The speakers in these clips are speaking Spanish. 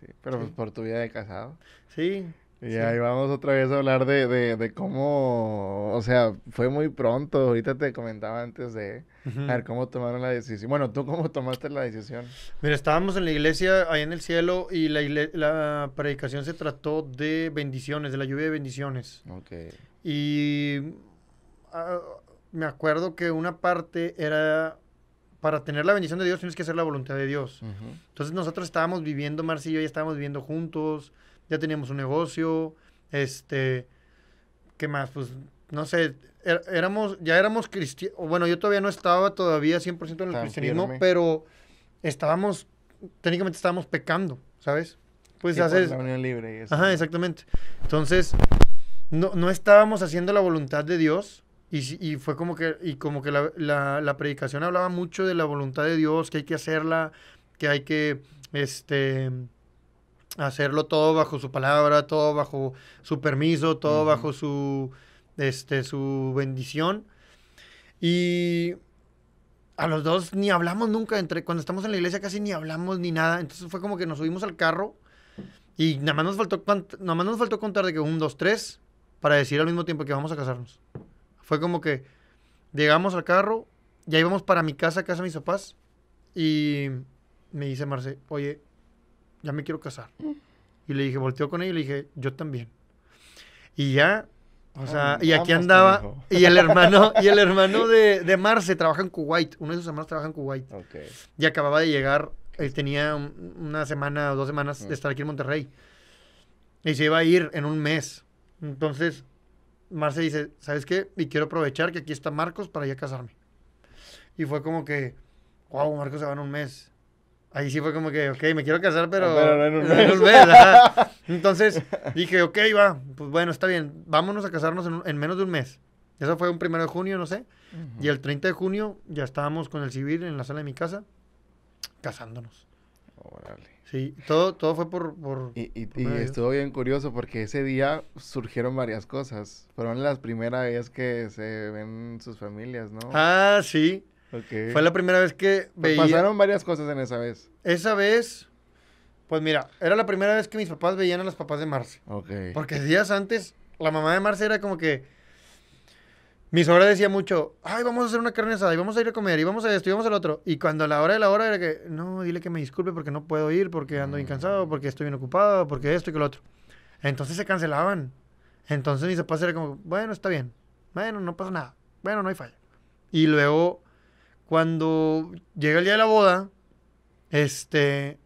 Sí, pero sí. Pues por tu vida de casado. Sí. Y sí. Ahí vamos otra vez a hablar de cómo, o sea, fue muy pronto, ahorita te comentaba antes de, uh-huh. A ver, cómo tomaron la decisión. Bueno, ¿tú cómo tomaste la decisión? Mira, estábamos en la iglesia, ahí en el cielo, y la predicación se trató de bendiciones, de la lluvia de bendiciones. Ok. Y me acuerdo que una parte era, para tener la bendición de Dios tienes que hacer la voluntad de Dios. Uh-huh. Entonces nosotros estábamos viviendo, Marce y yo ya estábamos viviendo juntos, ya teníamos un negocio, ¿qué más? Pues, no sé, ya éramos cristianos, bueno, yo todavía no estaba 100% en el cristianismo, firme. Pero técnicamente estábamos pecando, ¿sabes? Pues sí, haces... Pues, la unión libre y eso. Ajá, exactamente. Entonces, no estábamos haciendo la voluntad de Dios, y fue como que la predicación hablaba mucho de la voluntad de Dios, que hay que hacerla, que hay que, hacerlo todo bajo su palabra, todo bajo su permiso, todo uh-huh. bajo su bendición. Y a los dos ni hablamos nunca, cuando estamos en la iglesia casi ni hablamos ni nada. Entonces fue como que nos subimos al carro y nada más nos faltó contar de que 1, 2, 3 para decir al mismo tiempo que vamos a casarnos. Fue como que llegamos al carro, ya íbamos para mi casa, casa de mis papás, y me dice Marce, oye, ya me quiero casar. Y le dije, volteó con ella y le dije, yo también. Y ya, o sea, y aquí andaba, y el hermano de Marce trabaja en Kuwait, uno de sus hermanos trabaja en Kuwait. Okay. Y acababa de llegar, él tenía una semana o 2 semanas de estar aquí en Monterrey. Y se iba a ir en un mes. Entonces, Marce dice, ¿sabes qué? Y quiero aprovechar que aquí está Marcos para ya casarme. Y fue como que, wow, Marcos se va en un mes. Ahí sí fue como que, ok, me quiero casar, pero no en un mes. Ajá. Entonces dije, ok, va, pues bueno, está bien, vámonos a casarnos en menos de un mes. Eso fue un 1 de junio, no sé. Uh-huh. Y el 30 de junio ya estábamos con el civil en la sala de mi casa, casándonos. Órale. Sí, todo fue por... Y estuvo bien curioso porque ese día surgieron varias cosas. Fueron las primeras veces que se ven sus familias, ¿no? Ah, sí. Okay. Fue la primera vez que veía... Pasaron varias cosas en esa vez. Esa vez, pues mira, era la primera vez que mis papás veían a los papás de Marce. Okay. Porque días antes, la mamá de Marce era como que... Mi sobra decía mucho, ay, vamos a hacer una carne asada, y vamos a ir a comer, y vamos a esto, y vamos al otro. Y cuando a la hora de la hora era que, no, dile que me disculpe porque no puedo ir, porque ando bien cansado, porque estoy bien ocupado, porque esto y que lo otro. Entonces se cancelaban. Entonces mis papás era como, bueno, está bien. Bueno, no pasa nada. Bueno, no hay falla. Y luego... Cuando llega el día de la boda, ese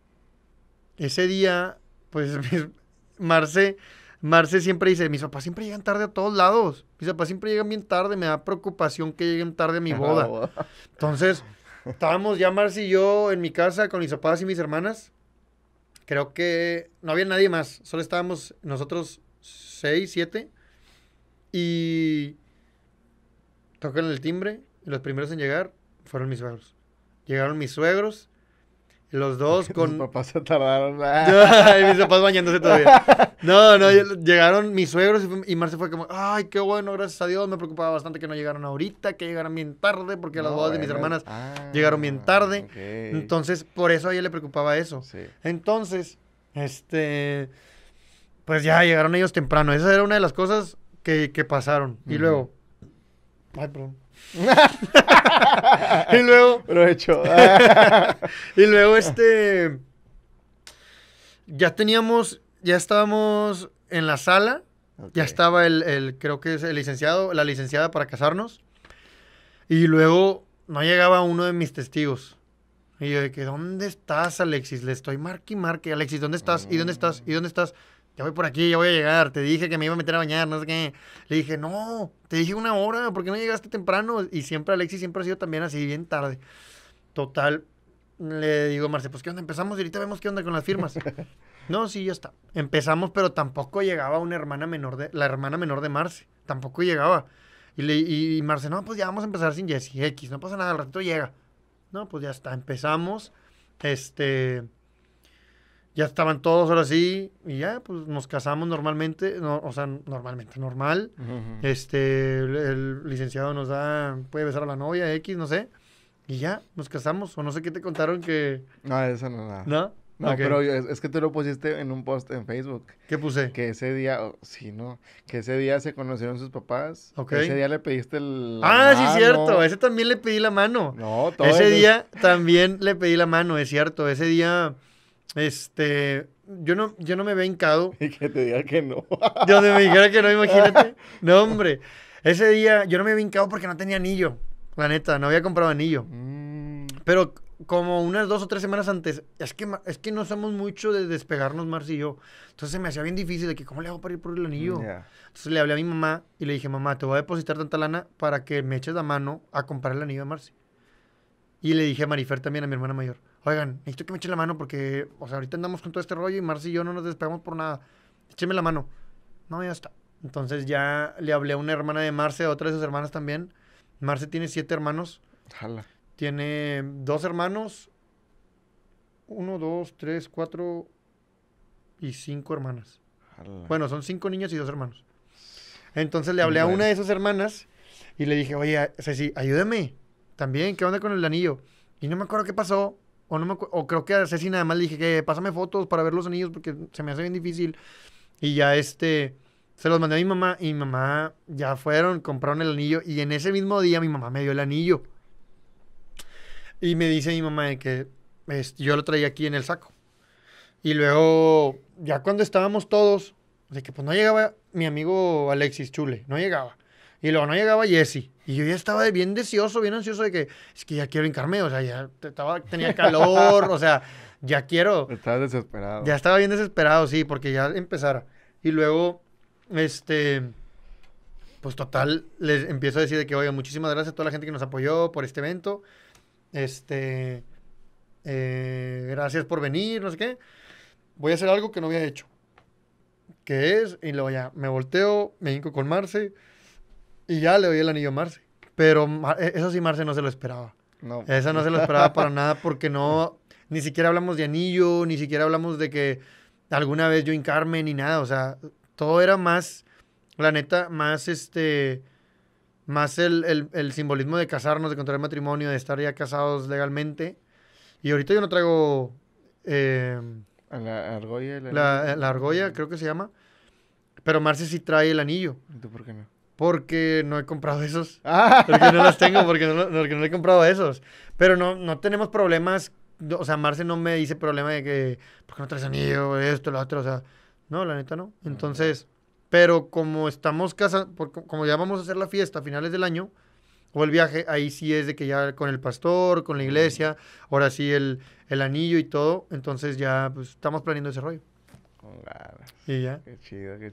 día, pues, Marce siempre dice, mis papás siempre llegan tarde a todos lados. Mis papás siempre llegan bien tarde, me da preocupación que lleguen tarde a mi boda. Entonces, estábamos ya Marce y yo en mi casa con mis papás y mis hermanas. Creo que no había nadie más, solo estábamos nosotros 6, 7. Y tocan el timbre, y los primeros en llegar... Fueron mis suegros. Llegaron mis suegros, los dos con... Mis papás se tardaron. Ay, mis papás bañándose todavía. No, llegaron mis suegros y Marce fue como, ay, qué bueno, gracias a Dios. Me preocupaba bastante que no llegaron ahorita, que llegaran bien tarde, porque las bodas de mis hermanas llegaron bien tarde. Okay. Entonces, por eso a ella le preocupaba eso. Sí. Entonces, pues ya llegaron ellos temprano. Esa era una de las cosas que pasaron. Y luego... Ay, perdón. Y luego provecho. Y luego ya estábamos en la sala. Okay. Ya estaba creo que es el licenciado, la licenciada para casarnos, y luego no llegaba uno de mis testigos, y yo de que, ¿dónde estás, Alexis? Le estoy marque, Alexis, ¿dónde estás? ¿Y dónde estás? ¿Y dónde estás? Ya voy por aquí, ya voy a llegar, te dije que me iba a meter a bañar, no sé qué. Le dije, no, te dije 1 hora, ¿por qué no llegaste temprano? Y siempre Alexis siempre ha sido también así, bien tarde. Total, le digo a Marce, pues qué onda, empezamos y ahorita vemos qué onda con las firmas. No, sí, ya está. Empezamos, pero tampoco llegaba la hermana menor de Marce, tampoco llegaba. Y Marce, no, pues ya vamos a empezar sin Jessie X, no pasa nada, al ratito llega. No, pues ya está, empezamos, Ya estaban todos ahora sí, y ya, pues, nos casamos normalmente, normal. Uh-huh. El licenciado nos da, puede besar a la novia, X, no sé, y ya, nos casamos, o no sé qué te contaron que... No, eso no, nada. ¿No? No, okay. Pero es que tú lo pusiste en un post en Facebook. ¿Qué puse? Que ese día, que ese día se conocieron sus papás. Okay. Ese día le pediste la mano. Sí, cierto. Ese también le pedí la mano. No, todo ese día también le pedí la mano, es cierto. Ese día, yo no me había hincado. Y que te diga que no. Yo me dijera que no, imagínate. No, hombre. Ese día yo no me había hincado porque no tenía anillo. La neta, no había comprado anillo. Pero como unas 2 o 3 semanas antes, es que no somos mucho de despegarnos, Marce y yo. Entonces se me hacía bien difícil de que, ¿cómo le hago para ir por el anillo? Yeah. Entonces le hablé a mi mamá y le dije, mamá, te voy a depositar tanta lana para que me eches la mano a comprar el anillo de Marce. Y le dije a Marifer también, a mi hermana mayor, oigan, necesito que me echen la mano porque, o sea, ahorita andamos con todo este rollo y Marce y yo no nos despegamos por nada. Écheme la mano. No, ya está. Entonces ya le hablé a una hermana de Marce, a otra de sus hermanas también. Marce tiene 7 hermanos. Jala. Tiene 2 hermanos, 1, 2, 3, 4 y 5 hermanas. Jala. Bueno, son 5 niños y 2 hermanos. Entonces le hablé a una de sus hermanas y le dije, oye, Ceci, ayúdame también, ¿qué onda con el anillo? Y no me acuerdo qué pasó, o creo que a Ceci nada más le dije que pásame fotos para ver los anillos porque se me hace bien difícil. Y ya se los mandé a mi mamá y mi mamá ya fueron, compraron el anillo y en ese mismo día mi mamá me dio el anillo. Y me dice mi mamá de que yo lo traía aquí en el saco. Y luego, ya cuando estábamos todos, de que pues no llegaba mi amigo Alexis Chule, no llegaba. Y luego no llegaba Jessie. Y yo ya estaba bien deseoso, bien ansioso de que, es que ya quiero hincarme, o sea, ya tenía calor, o sea, ya quiero. Estaba desesperado. Ya estaba bien desesperado, sí, porque ya empezara. Y luego, pues total, les empiezo a decir de que, oiga, muchísimas gracias a toda la gente que nos apoyó por este evento. Gracias por venir, no sé qué. Voy a hacer algo que no había hecho. ¿Qué es? Y luego ya me volteo, me hinco con Marce y ya le doy el anillo a Marce. Pero eso sí, Marce no se lo esperaba. No. Esa no se lo esperaba para nada porque no, ni siquiera hablamos de anillo, ni siquiera hablamos de que alguna vez yo hincarme ni nada. O sea, todo era más, la neta, más más el simbolismo de casarnos, de contraer matrimonio, de estar ya casados legalmente. Y ahorita yo no traigo la argolla. La argolla, creo que se llama. Pero Marce sí trae el anillo. ¿Y tú por qué no? Porque no he comprado esos. Porque no las tengo, porque no he comprado esos. Pero no tenemos problemas. O sea, Marce no me dice problema de que, ¿por qué no traes anillo? Esto, lo otro. O sea, no, la neta no. Entonces... Pero como estamos casados, como ya vamos a hacer la fiesta a finales del año, o el viaje, ahí sí es de que ya con el pastor, con la iglesia, ahora sí el anillo y todo, entonces ya pues, estamos planeando ese rollo. Y ya. Qué chido, qué chido.